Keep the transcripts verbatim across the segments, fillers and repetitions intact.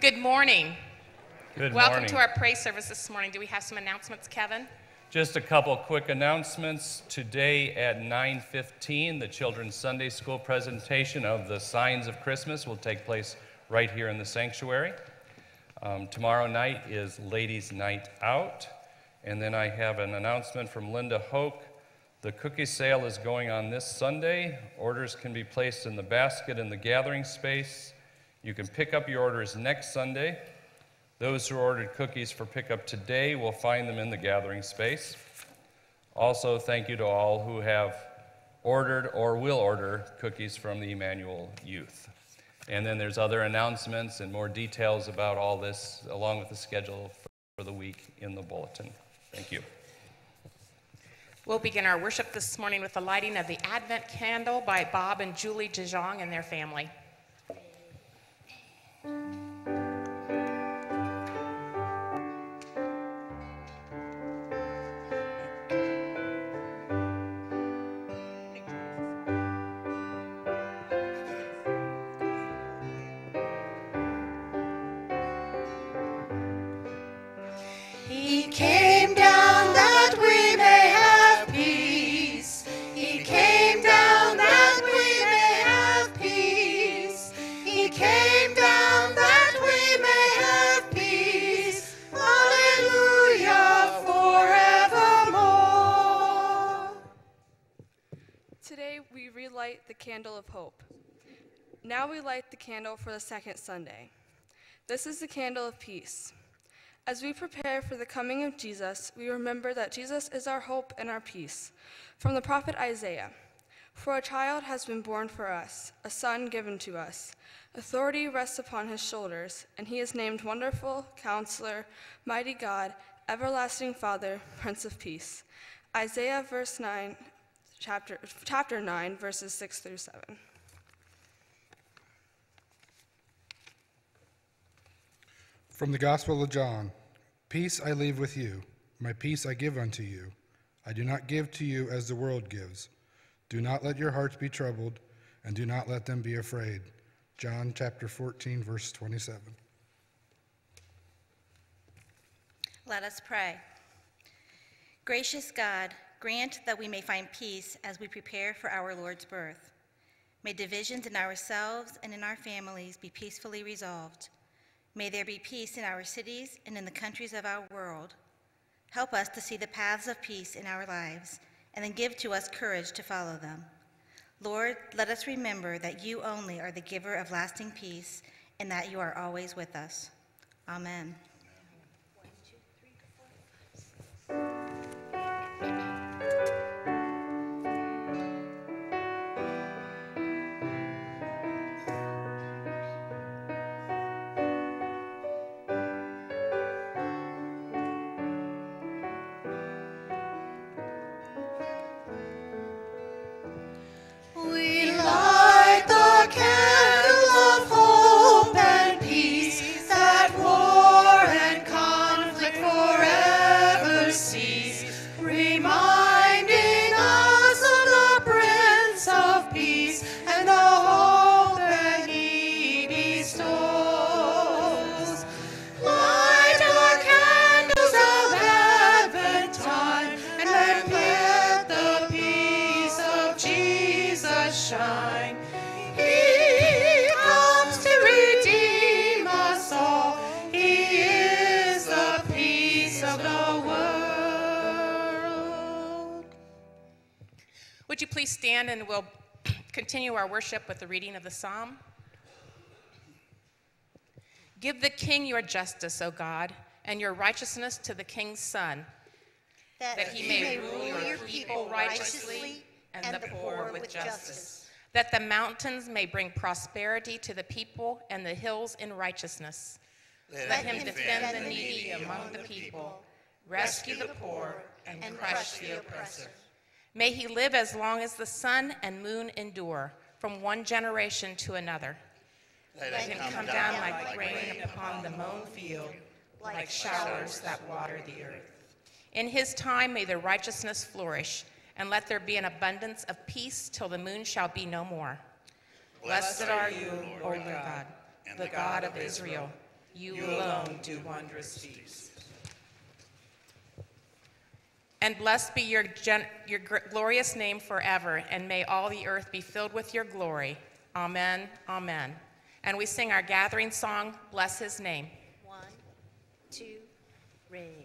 Good morning. Good Welcome morning. to our praise service this morning. Do we have some announcements, Kevin? Just a couple quick announcements. Today at nine fifteen, the Children's Sunday School presentation of the Signs of Christmas will take place right here in the sanctuary. Um, tomorrow night is Ladies' Night Out. And then I have an announcement from Linda Hoke. The cookie sale is going on this Sunday. Orders can be placed in the basket in the gathering space. You can pick up your orders next Sunday. Those who ordered cookies for pickup today will find them in the gathering space. Also, thank you to all who have ordered or will order cookies from the Emmanuel Youth. And then there's other announcements and more details about all this, along with the schedule for the week in the bulletin. Thank you. We'll begin our worship this morning with the lighting of the Advent candle by Bob and Julie DeJong and their family. He came. The candle of hope. Now we light the candle for the second Sunday. This is the candle of peace. As we prepare for the coming of Jesus, we remember that Jesus is our hope and our peace. From the prophet Isaiah, "For a child has been born for us, a son given to us. Authority rests upon his shoulders, and he is named Wonderful, Counselor, Mighty God, Everlasting Father, Prince of Peace." Isaiah verse nine. Chapter, chapter nine, verses six through seven. From the Gospel of John, "Peace I leave with you, my peace I give unto you. I do not give to you as the world gives. Do not let your hearts be troubled, and do not let them be afraid." John chapter fourteen, verse twenty-seven. Let us pray. Gracious God, grant that we may find peace as we prepare for our Lord's birth. May divisions in ourselves and in our families be peacefully resolved. May there be peace in our cities and in the countries of our world. Help us to see the paths of peace in our lives, and then give to us courage to follow them. Lord, let us remember that you only are the giver of lasting peace, and that you are always with us. Amen. And we'll continue our worship with the reading of the psalm. Give the king your justice, O God, and your righteousness to the king's son, that, that he may rule your people righteously and, and the poor with justice, that the mountains may bring prosperity to the people and the hills in righteousness. Let, Let him defend the needy among the people, rescue the poor, and crush the oppressor. May he live as long as the sun and moon endure, from one generation to another. Let, Let him come, come down, down like, like rain upon the mown field, like showers that water the earth. In his time may the righteousness flourish, and let there be an abundance of peace till the moon shall be no more. Blessed, Blessed are you, Lord, Lord God, God, and the God of Israel, You, you alone do wondrous deeds. And blessed be your, gen your glorious name forever, and may all the earth be filled with your glory. Amen, amen. And we sing our gathering song, Bless His Name. One, two, ready.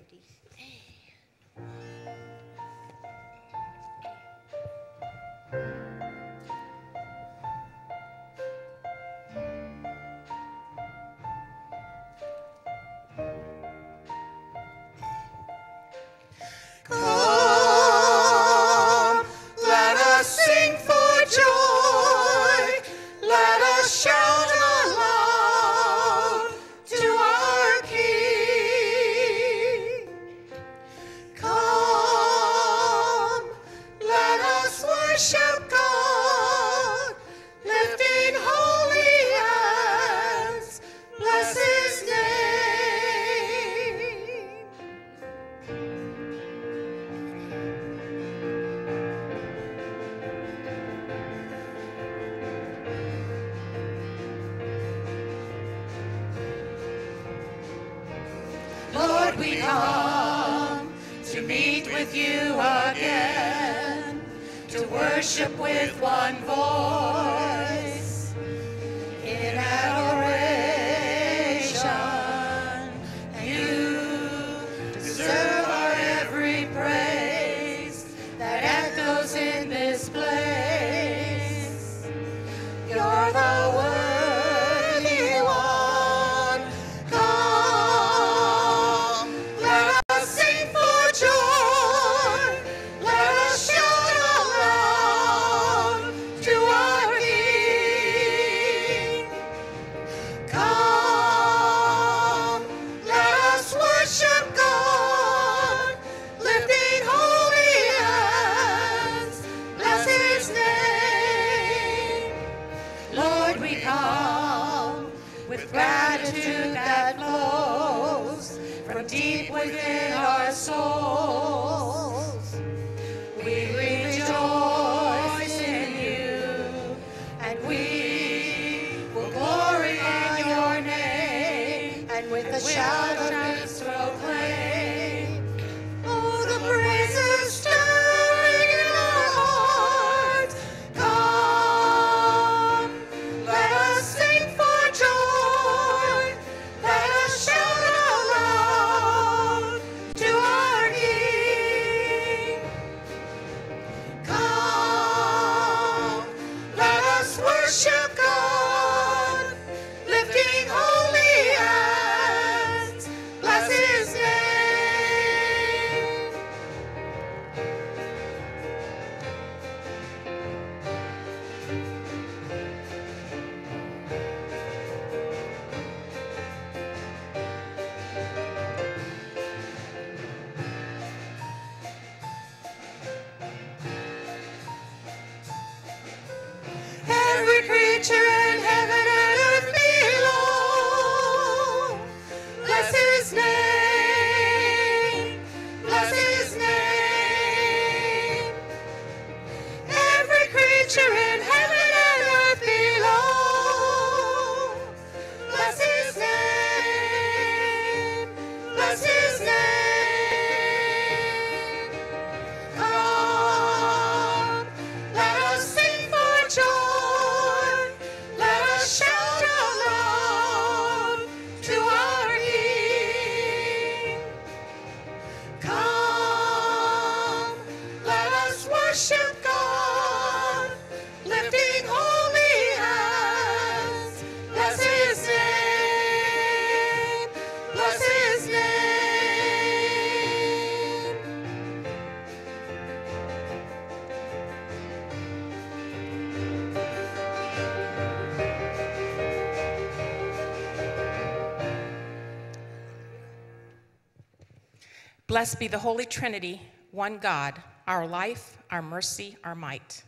Blessed be the Holy Trinity, one God, our life, our mercy, our might.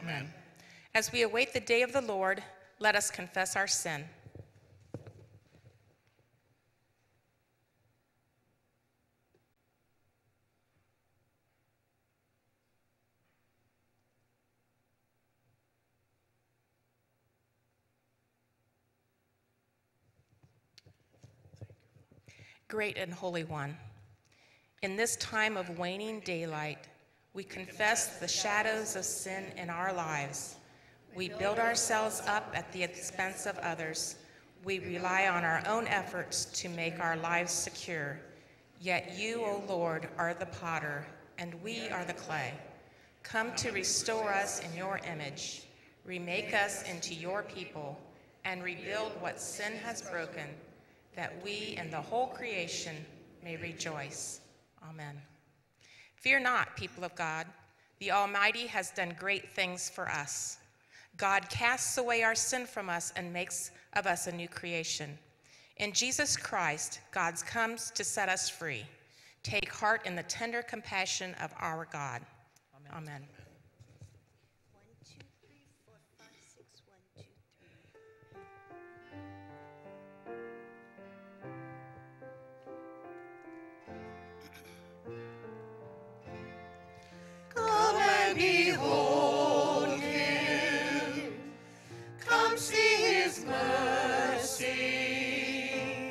Amen. As we await the day of the Lord, let us confess our sin. great and holy one. In this time of waning daylight, we confess the shadows of sin in our lives. We build ourselves up at the expense of others. We rely on our own efforts to make our lives secure. Yet you, O Lord, are the potter, and we are the clay. Come to restore us in your image. Remake us into your people, and rebuild what sin has broken, that we and the whole creation may rejoice. Amen. Fear not, people of God. The Almighty has done great things for us. God casts away our sin from us and makes of us a new creation. In Jesus Christ, God comes to set us free. Take heart in the tender compassion of our God. Amen. Amen. Behold him, come see his mercy,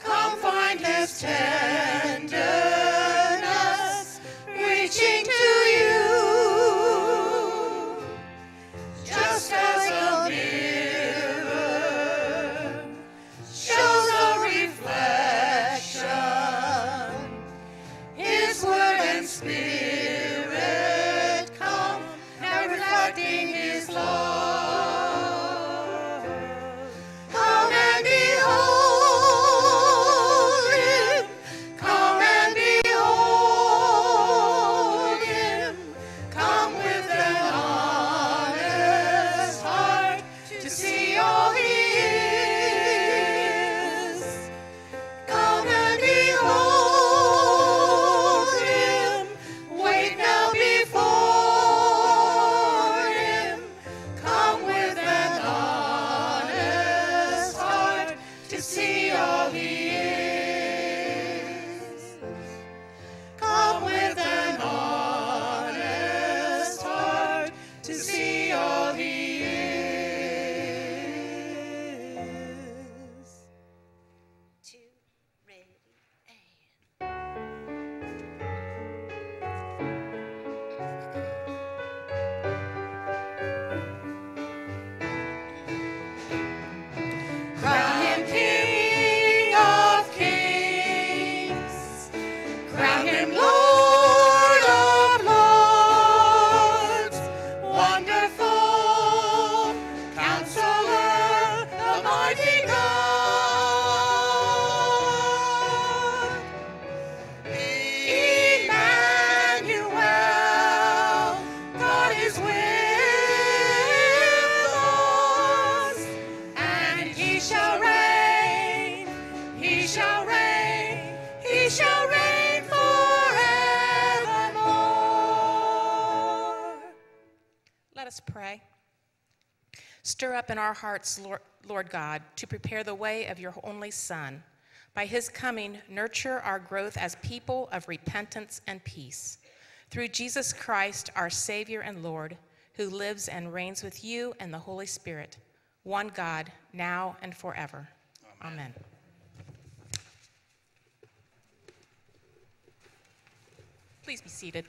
come find his tenderness reaching to you, just as a mirror shows a reflection, his word and spirit. Stir up in our hearts, Lord, Lord God, to prepare the way of your only Son. By his coming, nurture our growth as people of repentance and peace. Through Jesus Christ, our Savior and Lord, who lives and reigns with you and the Holy Spirit, one God, now and forever. Amen. Amen. Please be seated.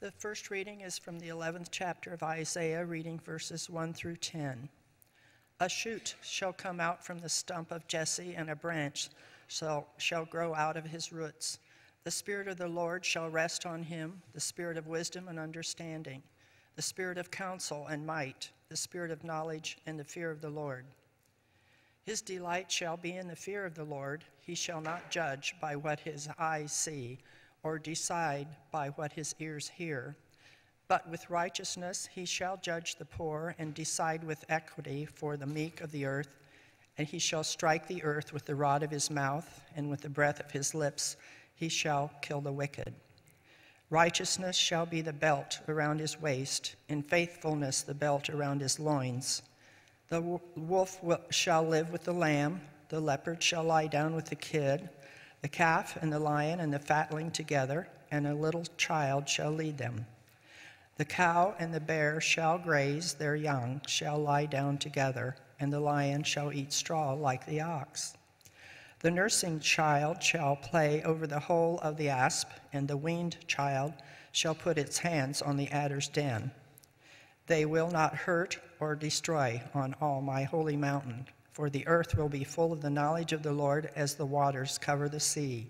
The first reading is from the eleventh chapter of Isaiah, reading verses one through ten. A shoot shall come out from the stump of Jesse, and a branch shall, shall grow out of his roots. The Spirit of the Lord shall rest on him, the Spirit of wisdom and understanding, the Spirit of counsel and might, the Spirit of knowledge and the fear of the Lord. His delight shall be in the fear of the Lord. He shall not judge by what his eyes see, or decide by what his ears hear. But with righteousness he shall judge the poor and decide with equity for the meek of the earth. And he shall strike the earth with the rod of his mouth, and with the breath of his lips he shall kill the wicked. Righteousness shall be the belt around his waist, and faithfulness the belt around his loins. The wolf shall live with the lamb, the leopard shall lie down with the kid, The calf and the lion and the fatling together, and a little child shall lead them. The cow and the bear shall graze, their young shall lie down together, and the lion shall eat straw like the ox. The nursing child shall play over the hole of the asp, and the weaned child shall put its hands on the adder's den. They will not hurt or destroy on all my holy mountain, for the earth will be full of the knowledge of the Lord as the waters cover the sea.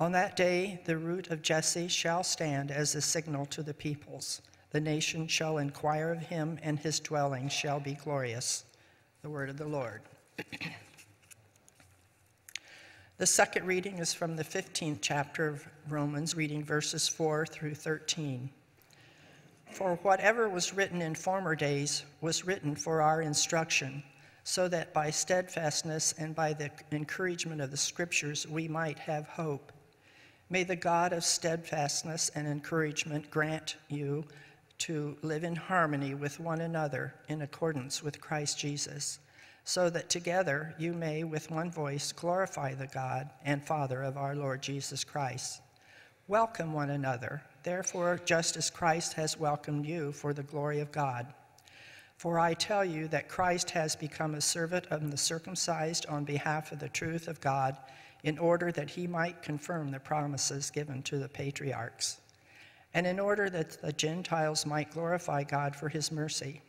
On that day, the root of Jesse shall stand as a signal to the peoples. The nation shall inquire of him, and his dwelling shall be glorious. The word of the Lord. The second reading is from the fifteenth chapter of Romans, reading verses four through thirteen. For whatever was written in former days was written for our instruction, so that by steadfastness and by the encouragement of the Scriptures we might have hope. May the God of steadfastness and encouragement grant you to live in harmony with one another in accordance with Christ Jesus, so that together you may with one voice glorify the God and Father of our Lord Jesus Christ. Welcome one another, therefore, just as Christ has welcomed you for the glory of God. For I tell you that Christ has become a servant of the circumcised on behalf of the truth of God, in order that he might confirm the promises given to the patriarchs, and in order that the Gentiles might glorify God for his mercy.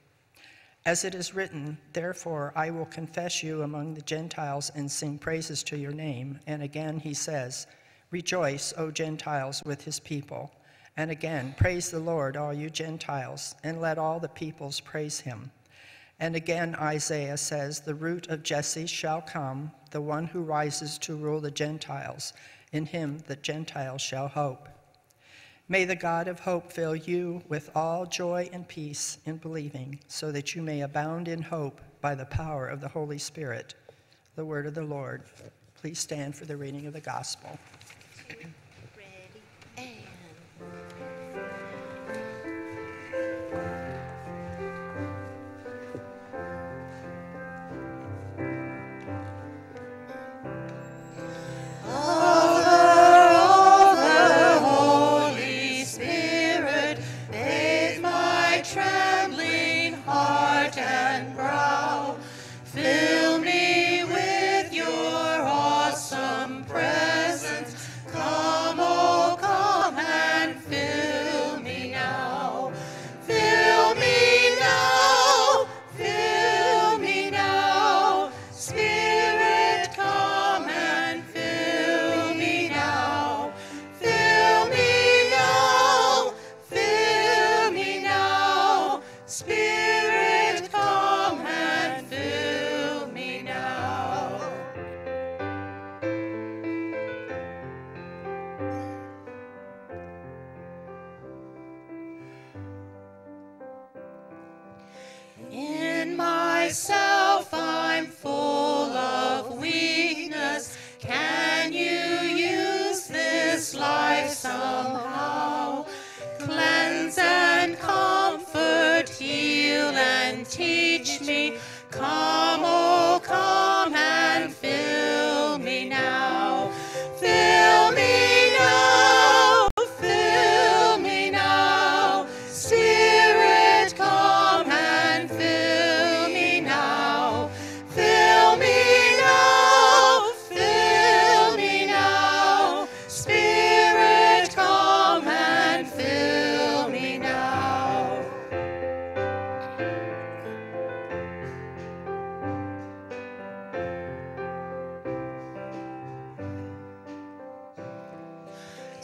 As it is written, therefore, I will confess you among the Gentiles and sing praises to your name. And again he says, rejoice, O Gentiles, with his people. And again, praise the Lord, all you Gentiles, and let all the peoples praise him. And again, Isaiah says, the root of Jesse shall come, the one who rises to rule the Gentiles. In him the Gentiles shall hope. May the God of hope fill you with all joy and peace in believing, so that you may abound in hope by the power of the Holy Spirit. The word of the Lord. Please stand for the reading of the gospel.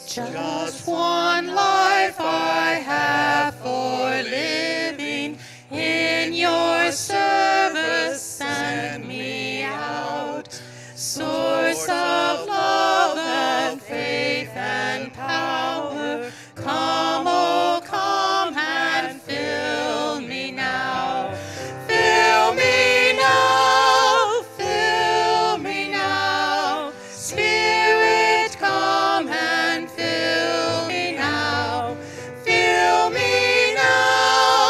Just one life I have for living, in your service send me out, source of love and faith and power, come, oh come and fill me now, fill me now, fill me now, Spirit come and fill me now. Fill me now,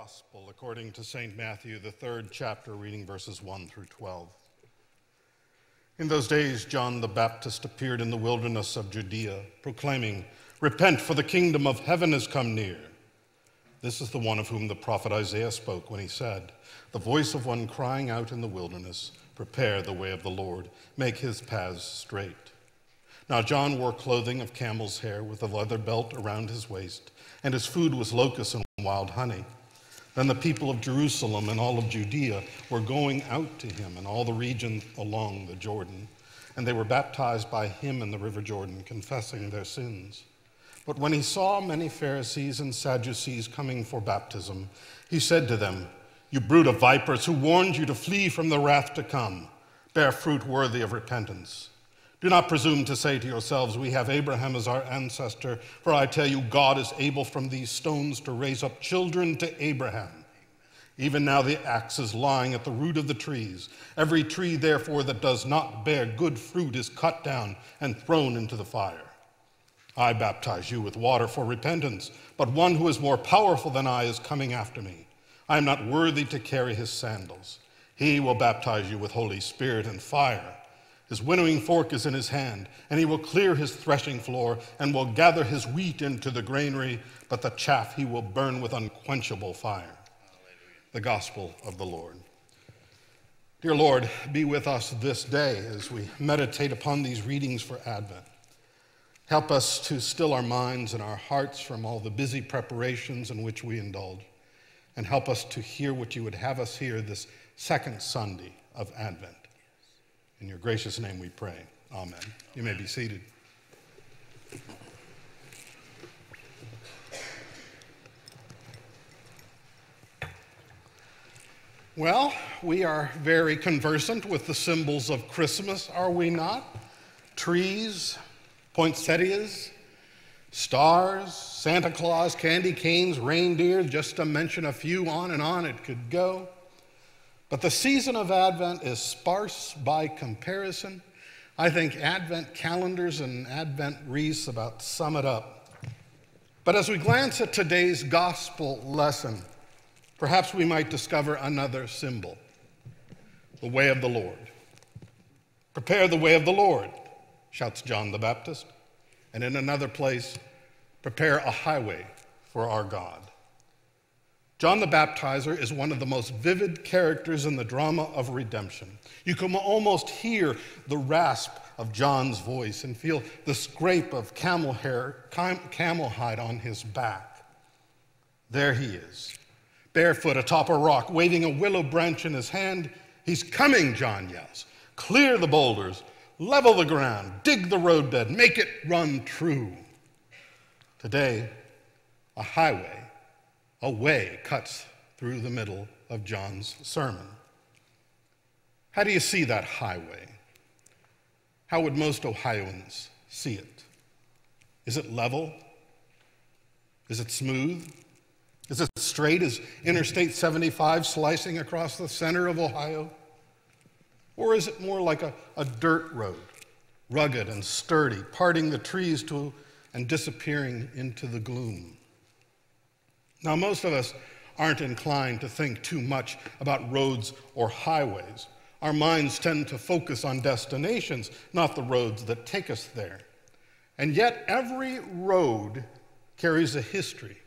Gospel according to Saint Matthew, the third chapter, reading verses one through twelve. In those days, John the Baptist appeared in the wilderness of Judea, proclaiming, "Repent, for the kingdom of heaven has come near." This is the one of whom the prophet Isaiah spoke when he said, "The voice of one crying out in the wilderness, prepare the way of the Lord, make his paths straight." Now John wore clothing of camel's hair with a leather belt around his waist, and his food was locusts and wild honey. Then the people of Jerusalem and all of Judea were going out to him and all the region along the Jordan, and they were baptized by him in the river Jordan, confessing their sins. But when he saw many Pharisees and Sadducees coming for baptism, he said to them, "You brood of vipers, who warned you to flee from the wrath to come, bear fruit worthy of repentance. Do not presume to say to yourselves, 'We have Abraham as our ancestor,' for I tell you, God is able from these stones to raise up children to Abraham. Even now the axe is lying at the root of the trees. Every tree, therefore, that does not bear good fruit is cut down and thrown into the fire. I baptize you with water for repentance, but one who is more powerful than I is coming after me. I am not worthy to carry his sandals. He will baptize you with Holy Spirit and fire. His winnowing fork is in his hand, and he will clear his threshing floor and will gather his wheat into the granary, but the chaff he will burn with unquenchable fire." Hallelujah. The Gospel of the Lord. Dear Lord, be with us this day as we meditate upon these readings for Advent. Help us to still our minds and our hearts from all the busy preparations in which we indulge, and help us to hear what you would have us hear this second Sunday of Advent. In your gracious name we pray. Amen. You may be seated. Well, we are very conversant with the symbols of Christmas, are we not? Trees, poinsettias, stars, Santa Claus, candy canes, reindeer, just to mention a few, on and on it could go. But the season of Advent is sparse by comparison. I think Advent calendars and Advent wreaths about sum it up. But as we glance at today's gospel lesson, perhaps we might discover another symbol, the way of the Lord. "Prepare the way of the Lord," shouts John the Baptist. And in another place, "Prepare a highway for our God." John the Baptizer is one of the most vivid characters in the drama of redemption. You can almost hear the rasp of John's voice and feel the scrape of camel hair, camel hide on his back. There he is, barefoot atop a rock, waving a willow branch in his hand. "He's coming," John yells. "Clear the boulders, level the ground, dig the roadbed, make it run true." Today, a highway, a way cuts through the middle of John's sermon. How do you see that highway? How would most Ohioans see it? Is it level? Is it smooth? Is it straight as Interstate seventy-five slicing across the center of Ohio? Or is it more like a, a dirt road, rugged and sturdy, parting the trees to and disappearing into the gloom? Now, most of us aren't inclined to think too much about roads or highways. Our minds tend to focus on destinations, not the roads that take us there. And yet, every road carries a history.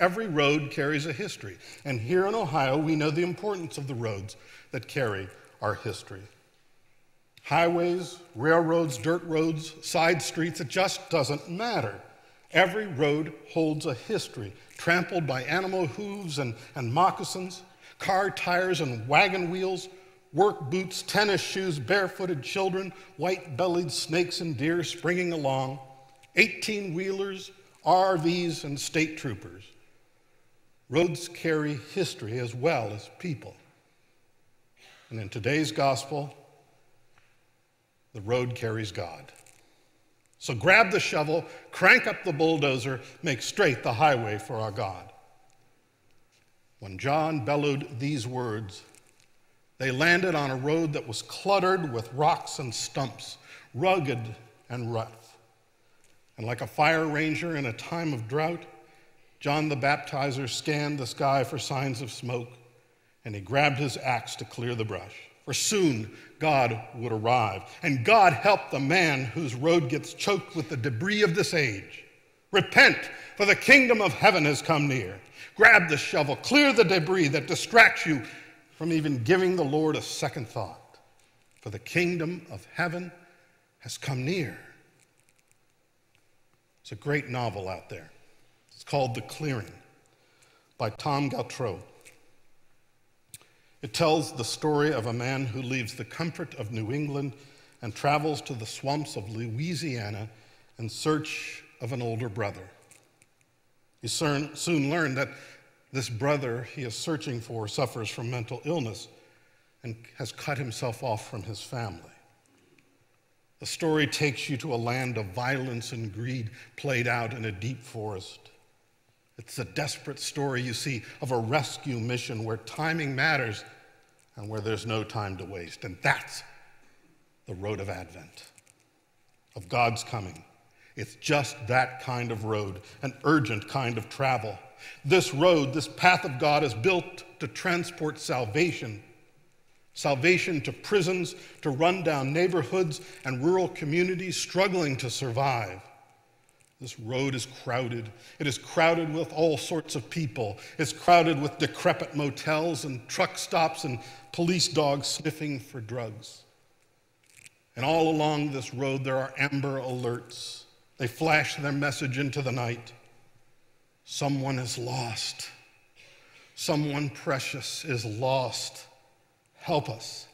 Every road carries a history. And here in Ohio, we know the importance of the roads that carry our history. Highways, railroads, dirt roads, side streets, it just doesn't matter. Every road holds a history, trampled by animal hooves and, and moccasins, car tires and wagon wheels, work boots, tennis shoes, barefooted children, white-bellied snakes and deer springing along, eighteen-wheelers, R Vs, and state troopers. Roads carry history as well as people. And in today's gospel, the road carries God. So grab the shovel, crank up the bulldozer, make straight the highway for our God. When John bellowed these words, they landed on a road that was cluttered with rocks and stumps, rugged and rough. And like a fire ranger in a time of drought, John the Baptizer scanned the sky for signs of smoke, and he grabbed his axe to clear the brush. For soon God would arrive, and God help the man whose road gets choked with the debris of this age. Repent, for the kingdom of heaven has come near. Grab the shovel, clear the debris that distracts you from even giving the Lord a second thought, for the kingdom of heaven has come near. It's a great novel out there. It's called The Clearing by Tom Galtrow. It tells the story of a man who leaves the comfort of New England and travels to the swamps of Louisiana in search of an older brother. He soon learned that this brother he is searching for suffers from mental illness and has cut himself off from his family. The story takes you to a land of violence and greed played out in a deep forest. It's a desperate story, you see, of a rescue mission where timing matters and where there's no time to waste. And that's the road of Advent, of God's coming. It's just that kind of road, an urgent kind of travel. This road, this path of God, is built to transport salvation. Salvation to prisons, to run-down neighborhoods and rural communities struggling to survive. This road is crowded. It is crowded with all sorts of people. It's crowded with decrepit motels and truck stops and police dogs sniffing for drugs. And all along this road, there are amber alerts. They flash their message into the night. Someone is lost. Someone precious is lost. Help us.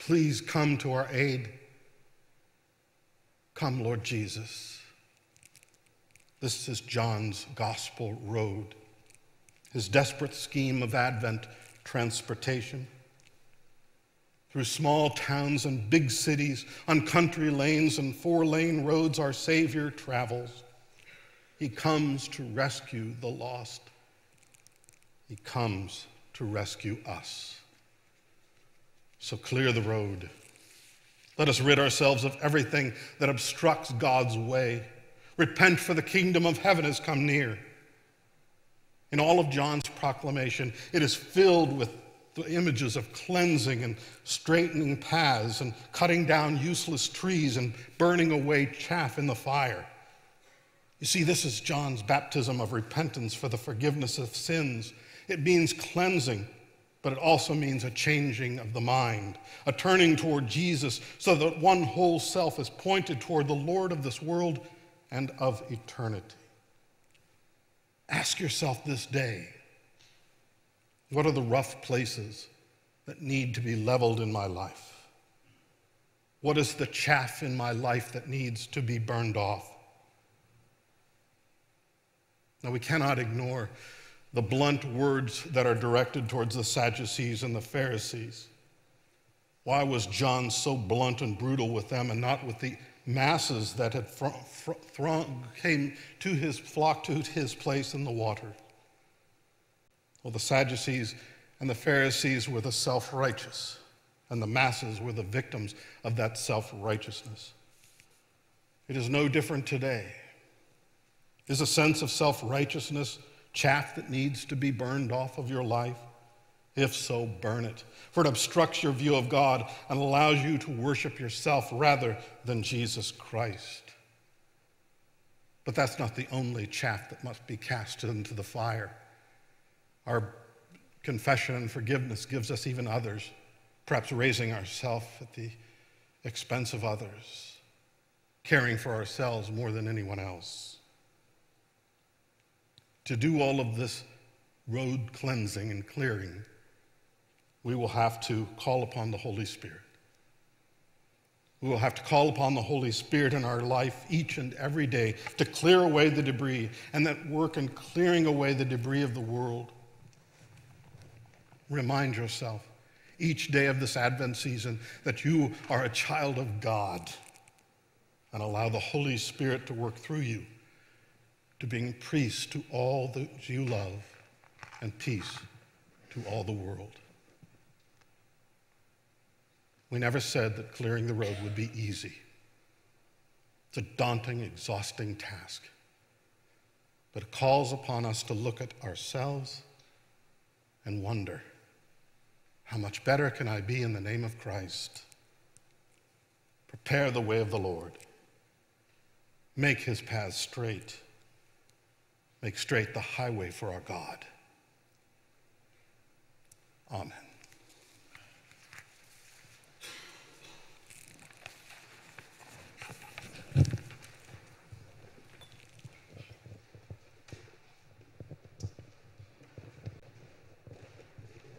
Please come to our aid. Come, Lord Jesus. This is John's gospel road, his desperate scheme of Advent transportation. Through small towns and big cities, on country lanes and four-lane roads, our Savior travels. He comes to rescue the lost. He comes to rescue us. So clear the road. Let us rid ourselves of everything that obstructs God's way. Repent, for the kingdom of heaven has come near. In all of John's proclamation, it is filled with the images of cleansing and straightening paths and cutting down useless trees and burning away chaff in the fire. You see, this is John's baptism of repentance for the forgiveness of sins. It means cleansing, but it also means a changing of the mind, a turning toward Jesus so that one whole self is pointed toward the Lord of this world and of eternity. Ask yourself this day, what are the rough places that need to be leveled in my life? What is the chaff in my life that needs to be burned off? Now, we cannot ignore the blunt words that are directed towards the Sadducees and the Pharisees. Why was John so blunt and brutal with them and not with the masses that had thr thr throng came to his flock, to his place in the water? Well, the Sadducees and the Pharisees were the self-righteous, and the masses were the victims of that self-righteousness. It is no different today. Is a sense of self-righteousness chaff that needs to be burned off of your life? If so, burn it, for it obstructs your view of God and allows you to worship yourself rather than Jesus Christ. But that's not the only chaff that must be cast into the fire. Our confession and forgiveness gives us even others, perhaps raising ourselves at the expense of others, caring for ourselves more than anyone else. To do all of this road cleansing and clearing, we will have to call upon the Holy Spirit. We will have to call upon the Holy Spirit in our life each and every day to clear away the debris, and that work in clearing away the debris of the world. Remind yourself each day of this Advent season that you are a child of God, and allow the Holy Spirit to work through you to bring peace to all that you love and peace to all the world. We never said that clearing the road would be easy. It's a daunting, exhausting task. but calls upon us to look at ourselves and wonder, how much better can I be in the name of Christ? Prepare the way of the Lord. Make his path straight. Make straight the highway for our God. Amen.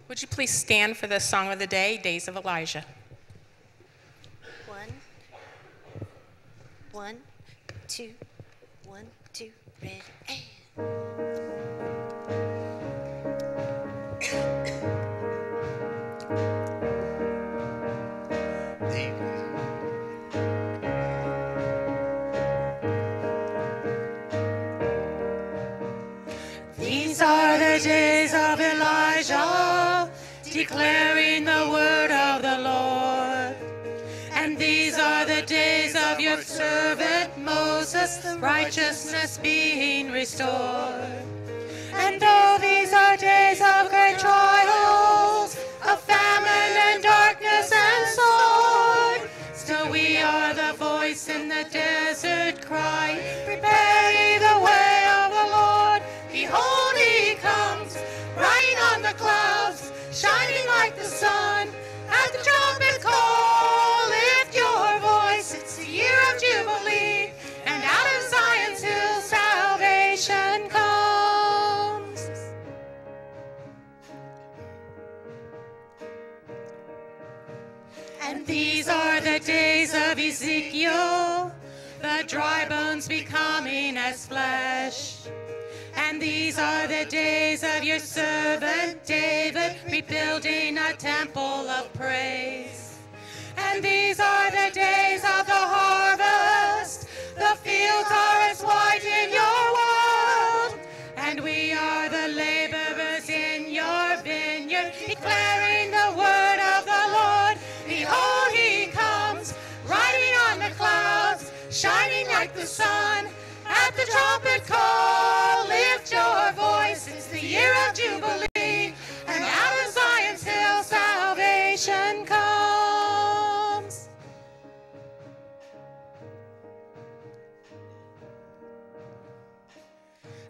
Would you please stand for the song of the day, Days of Elijah? One, one, two, one, two, red, and. These are the days of Elijah, declaring the word of the Lord. And these are the days of your servant Moses, righteousness being restored. And though these are days of great trials, of famine and darkness and sword, still we are the voice in the desert cry, prepare ye the way of the Lord. Behold, he comes, riding on the clouds, shining like the sun. At the trumpet call, lift your voice. It's the year of Jubilee, and out of Zion's hill salvation comes. And these are the days of Ezekiel, the dry bones becoming as flesh. And these are the days of your servant David, rebuilding a temple of praise. And these are the days of the harvest, the fields are as white in your world, and we are the laborers in your vineyard, declaring the word of the Lord. Behold, he comes, riding on the clouds, shining like the sun. At the trumpet call, lift your voice, it's the year of Jubilee, and out of Zion's hill salvation comes.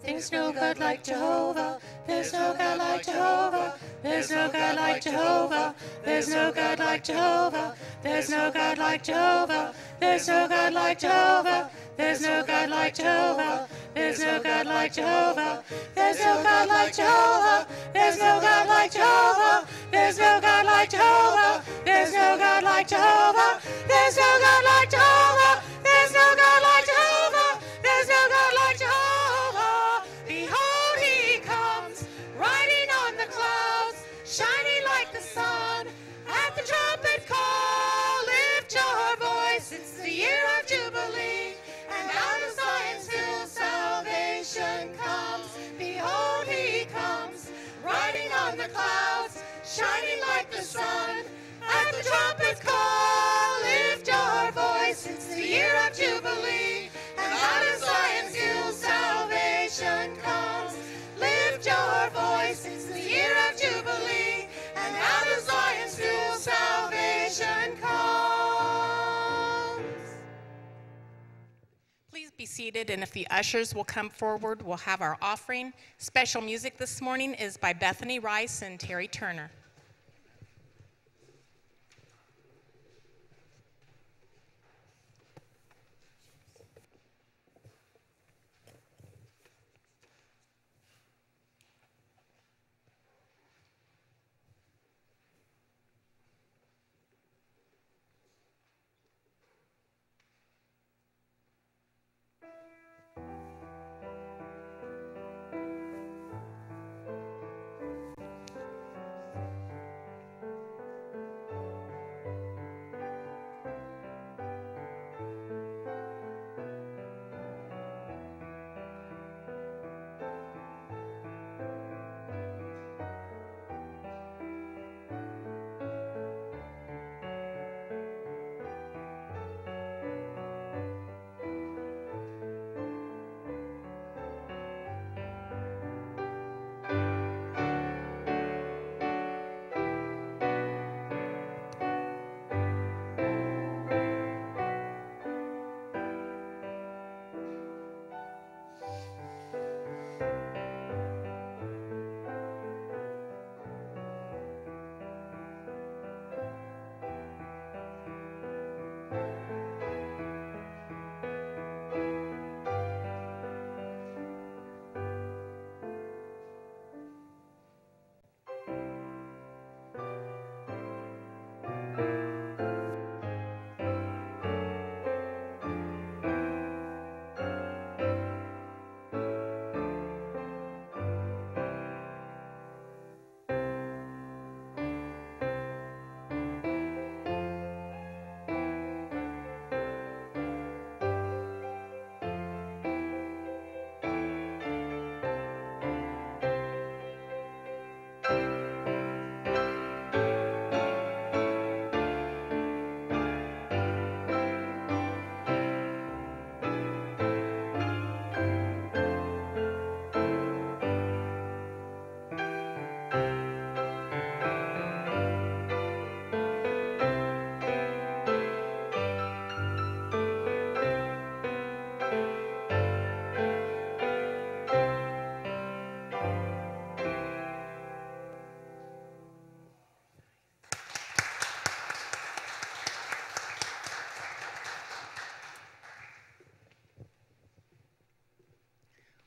There's no God like Jehovah, there's no God like Jehovah, there's no God like Jehovah, there's no God like Jehovah, there's no God like Jehovah, there's no God like Jehovah. There's no God like Jehovah, there's no God like Jehovah, there's no God like Jehovah, there's no God like Jehovah, there's no God like Jehovah, there's no God like Jehovah, there's no God like Jehovah, there's no God like Jehovah, there's no God like Jehovah. Behold, he comes, riding on the clouds, shining like the sun. At the trumpet call, lift your voice, it's the year of Jubilee. Out of Zion's hill salvation comes. Behold, he comes, riding on the clouds, shining like the sun. At the trumpet call, lift your voice, it's the year of Jubilee. And out of Zion's hill salvation comes. Lift your voice, it's the year of Jubilee. And out of Zion's hill salvation comes. Please be seated, and if the ushers will come forward, we'll have our offering. Special music this morning is by Bethany Rice and Terry Turner.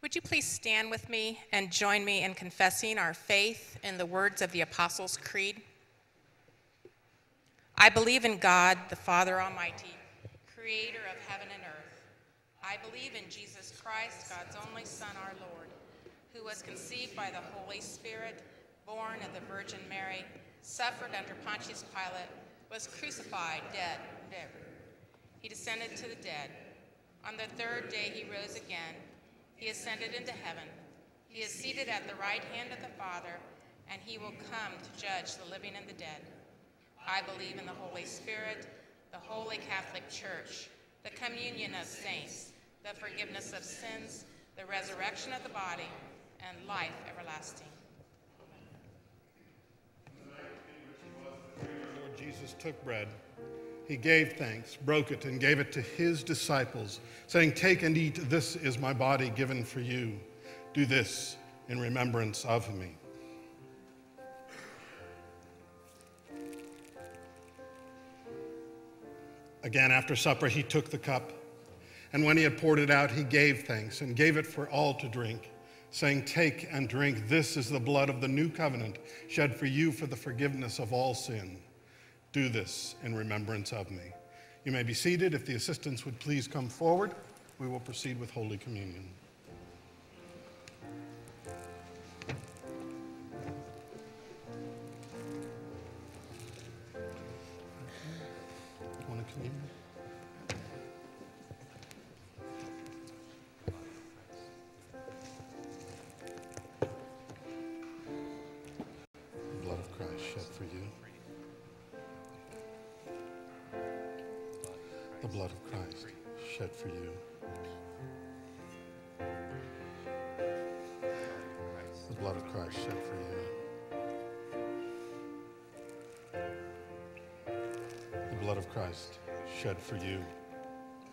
Would you please stand with me and join me in confessing our faith in the words of the Apostles' Creed? I believe in God, the Father Almighty, creator of heaven and earth. I believe in Jesus Christ, God's only Son, our Lord, who was conceived by the Holy Spirit, born of the Virgin Mary, suffered under Pontius Pilate, was crucified, dead, buried. He descended to the dead. On the third day he rose again. He ascended into heaven. He is seated at the right hand of the Father, and he will come to judge the living and the dead. I believe in the Holy Spirit, the Holy Catholic Church, the communion of saints, the forgiveness of sins, the resurrection of the body, and life everlasting. The Lord Jesus took bread. He gave thanks, broke it, and gave it to his disciples, saying, "Take and eat, this is my body given for you. Do this in remembrance of me." Again, after supper, he took the cup, and when he had poured it out, he gave thanks and gave it for all to drink, saying, "Take and drink, this is the blood of the new covenant, shed for you for the forgiveness of all sin. Do this in remembrance of me." You may be seated. If the assistants would please come forward, we will proceed with Holy Communion. Want to come in? For you. The blood of Christ shed for you. The blood of Christ shed for you. The blood of Christ shed for you.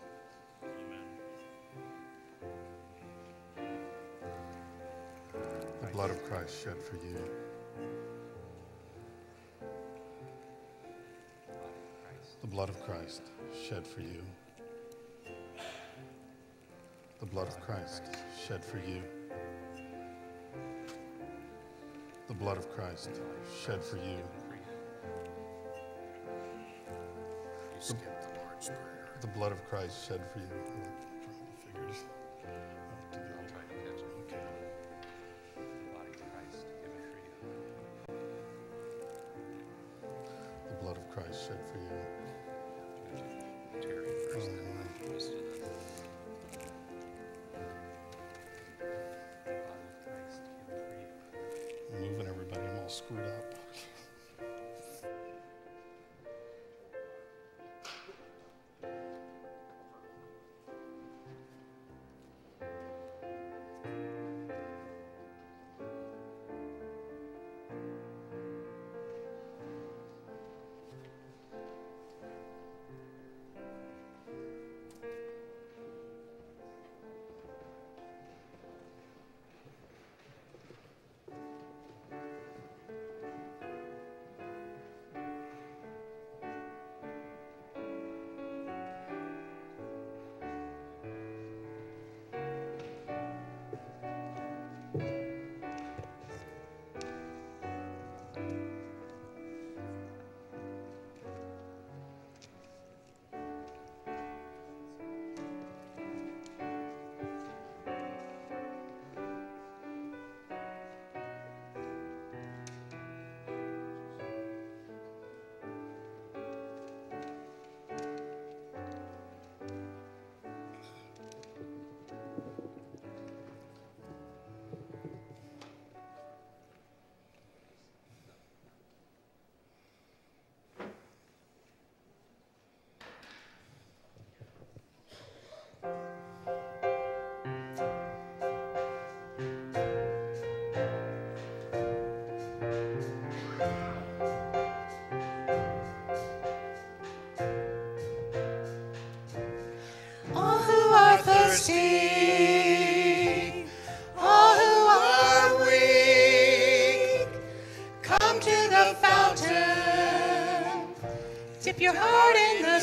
The blood of Christ shed for you. The blood of Christ shed for you. The blood of Christ shed for you. You skipped the Lord's Prayer. The blood of Christ shed for you. Figures. I'll try to catch them. Okay. The blood of Christ given for you. The blood of Christ shed for you. Terry first. Screwed up.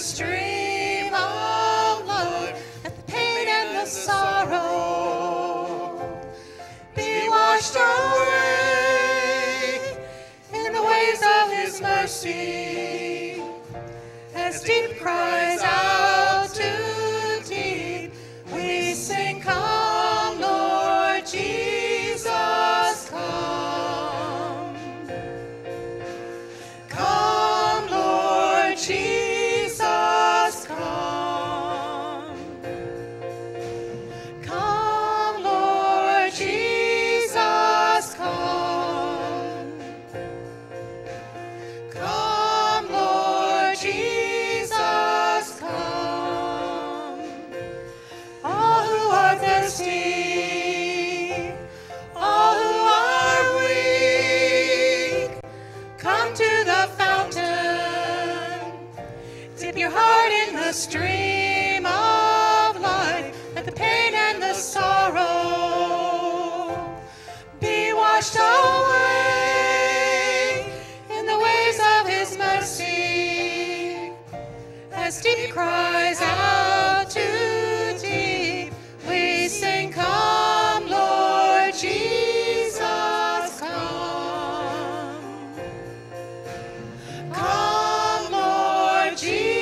Stream, oh Lord, let the pain and the sorrow His mercy, as deep cries out to deep, we sing, come, Lord Jesus, come. Come, Lord Jesus, come. Come, Lord Jesus, come. Stream of life, let the pain and the sorrow be washed away in the waves of His mercy. As deep cries out to deep, we sing, come, Lord Jesus, come. Come, Lord Jesus.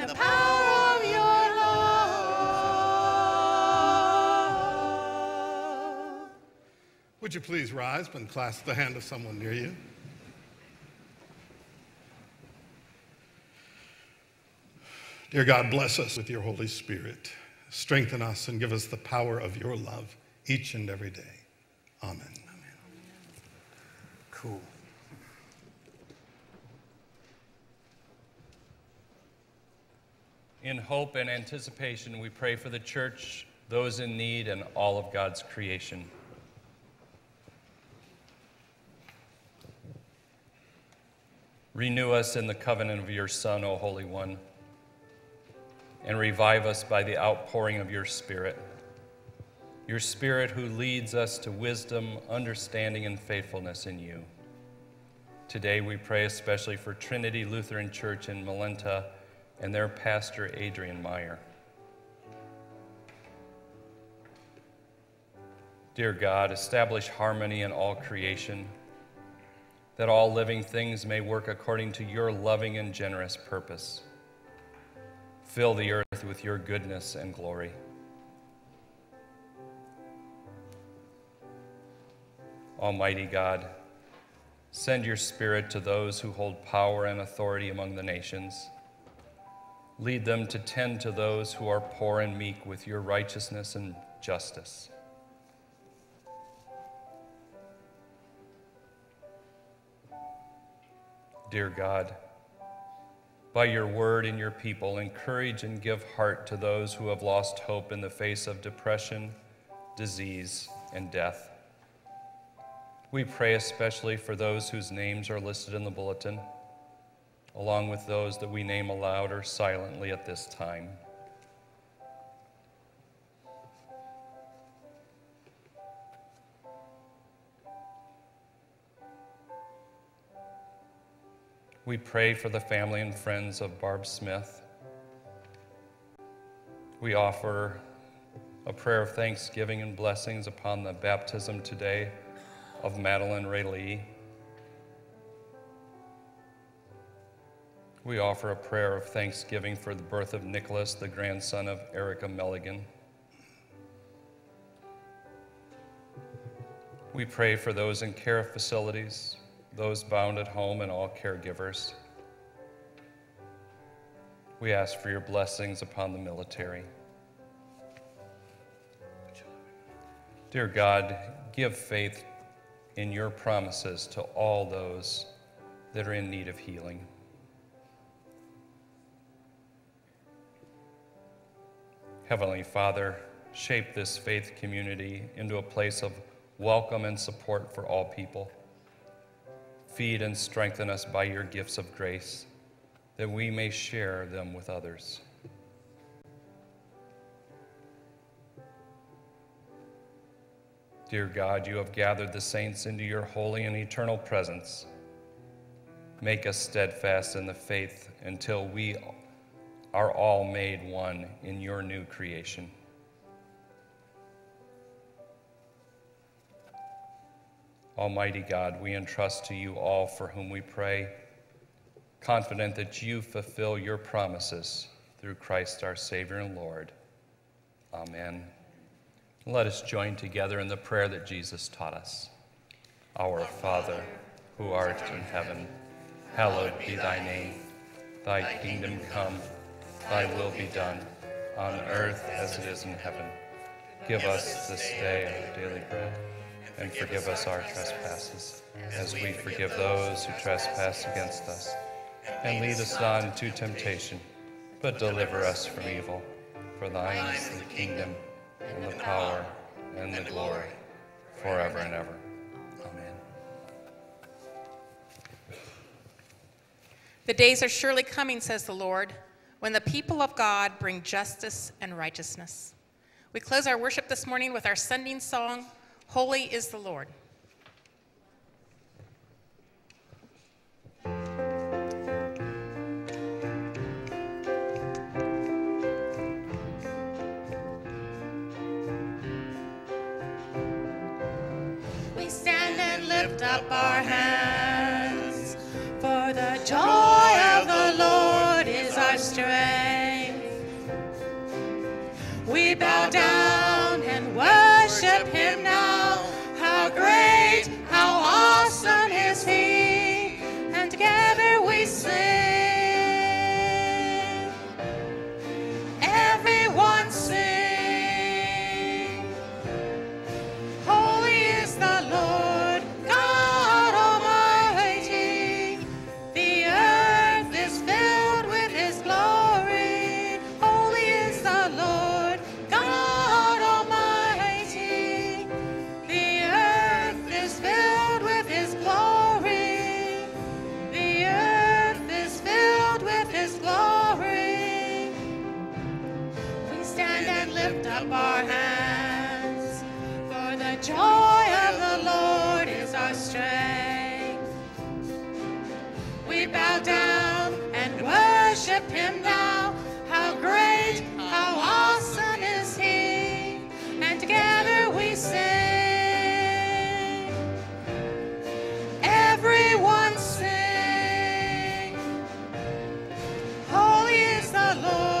in the power of your love. Would you please rise and clasp the hand of someone near you? Dear God, bless us with your Holy Spirit. Strengthen us and give us the power of your love each and every day. Amen. Amen. Cool. In hope and anticipation, we pray for the church, those in need, and all of God's creation. Renew us in the covenant of your Son, O Holy One, and revive us by the outpouring of your Spirit, your Spirit who leads us to wisdom, understanding, and faithfulness in you. Today we pray especially for Trinity Lutheran Church in Malinta and their pastor, Adrian Meyer. Dear God, establish harmony in all creation, that all living things may work according to your loving and generous purpose. Fill the earth with your goodness and glory. Almighty God, send your Spirit to those who hold power and authority among the nations. Lead them to tend to those who are poor and meek with your righteousness and justice. Dear God, by your word and your people, encourage and give heart to those who have lost hope in the face of depression, disease, and death. We pray especially for those whose names are listed in the bulletin, along with those that we name aloud or silently at this time. We pray for the family and friends of Barb Smith. We offer a prayer of thanksgiving and blessings upon the baptism today of Madeline Rayleigh. We offer a prayer of thanksgiving for the birth of Nicholas, the grandson of Erica Melligan. We pray for those in care facilities, those bound at home, and all caregivers. We ask for your blessings upon the military. Dear God, give faith in your promises to all those that are in need of healing. Heavenly Father, shape this faith community into a place of welcome and support for all people. Feed and strengthen us by your gifts of grace, that we may share them with others. Dear God, you have gathered the saints into your holy and eternal presence. Make us steadfast in the faith until we are all made one in your new creation. Almighty God, we entrust to you all for whom we pray, confident that you fulfill your promises through Christ our Savior and Lord. Amen. Let us join together in the prayer that Jesus taught us. Our Father, who art in heaven, hallowed be thy name. Thy kingdom come, thy will be done, on earth as it is in heaven. Give us this day our daily bread, and forgive us our trespasses, as we forgive those who trespass against us. And lead us not into temptation, but deliver us from evil. For thine is the kingdom, and the power, and the glory, forever and ever. Amen. The days are surely coming, says the Lord, when the people of God bring justice and righteousness. We close our worship this morning with our Sunday song, Holy is the Lord. We stand and lift up our hands, for the joy of the Lord is our strength. up our hands, for the joy of the Lord is our strength. We bow down and worship him now, how great, how awesome is he, and together we sing, everyone sing, holy is the Lord.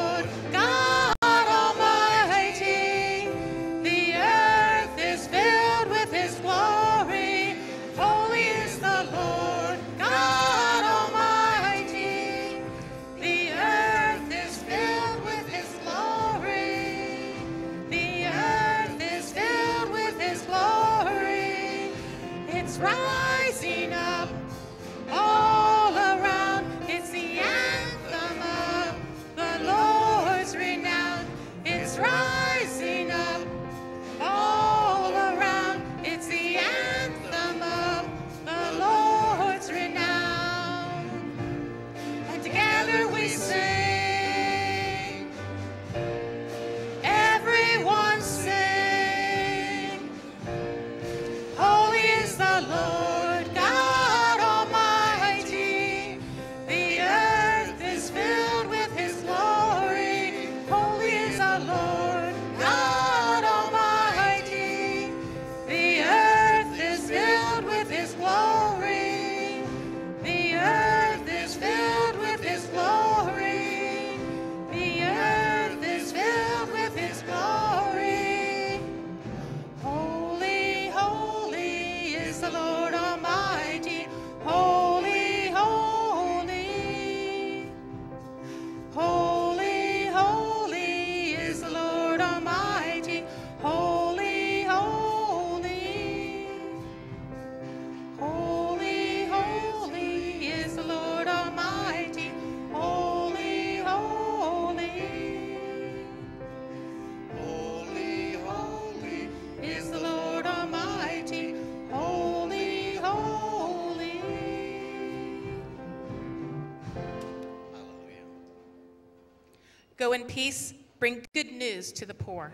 Go in peace, bring good news to the poor.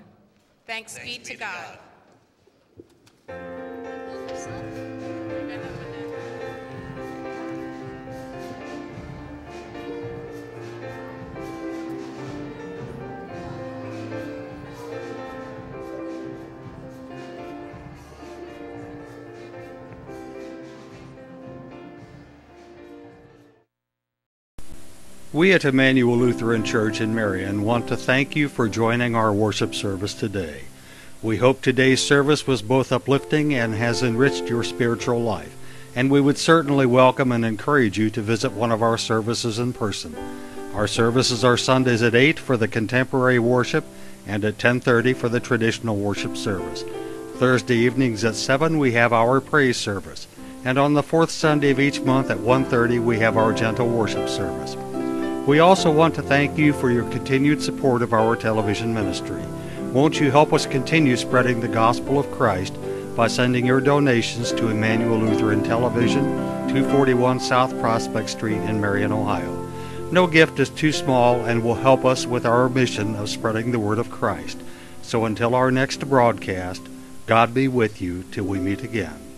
Thanks, Thanks be, be to God. God. We at Emmanuel Lutheran Church in Marion want to thank you for joining our worship service today. We hope today's service was both uplifting and has enriched your spiritual life, and we would certainly welcome and encourage you to visit one of our services in person. Our services are Sundays at eight for the contemporary worship and at ten thirty for the traditional worship service. Thursday evenings at seven we have our praise service, and on the fourth Sunday of each month at one thirty we have our gentle worship service. We also want to thank you for your continued support of our television ministry. Won't you help us continue spreading the gospel of Christ by sending your donations to Emmanuel Lutheran Television, two forty-one South Prospect Street in Marion, Ohio. No gift is too small and will help us with our mission of spreading the word of Christ. So until our next broadcast, God be with you till we meet again.